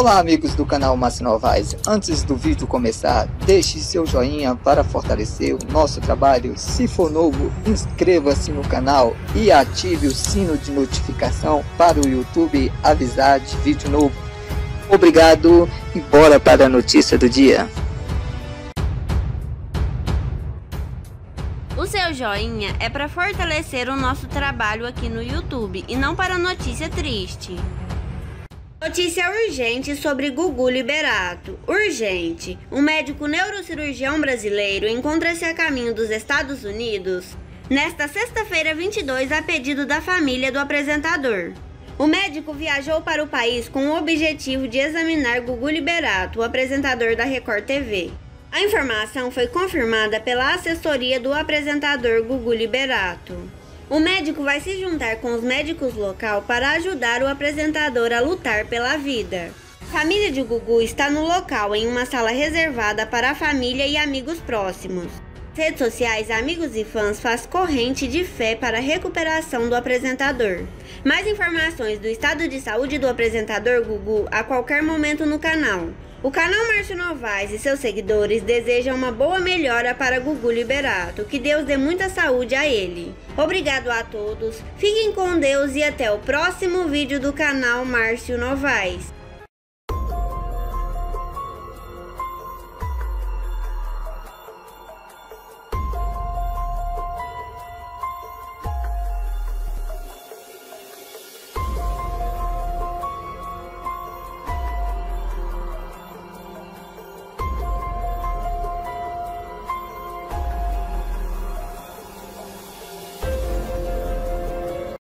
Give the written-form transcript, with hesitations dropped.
Olá amigos do canal Márcio Novais, antes do vídeo começar, deixe seu joinha para fortalecer o nosso trabalho. Se for novo, inscreva-se no canal e ative o sino de notificação para o YouTube avisar de vídeo novo. Obrigado e bora para a notícia do dia. O seu joinha é para fortalecer o nosso trabalho aqui no YouTube e não para notícia triste. Notícia urgente sobre Gugu Liberato. Urgente! Um médico neurocirurgião brasileiro encontra-se a caminho dos Estados Unidos nesta sexta-feira 22 a pedido da família do apresentador. O médico viajou para o país com o objetivo de examinar Gugu Liberato, o apresentador da Record TV. A informação foi confirmada pela assessoria do apresentador Gugu Liberato. O médico vai se juntar com os médicos local para ajudar o apresentador a lutar pela vida. A família de Gugu está no local em uma sala reservada para a família e amigos próximos. Redes sociais, amigos e fãs faz corrente de fé para a recuperação do apresentador. Mais informações do estado de saúde do apresentador Gugu a qualquer momento no canal. O canal Márcio Novais e seus seguidores desejam uma boa melhora para Gugu Liberato, que Deus dê muita saúde a ele. Obrigado a todos, fiquem com Deus e até o próximo vídeo do canal Márcio Novais.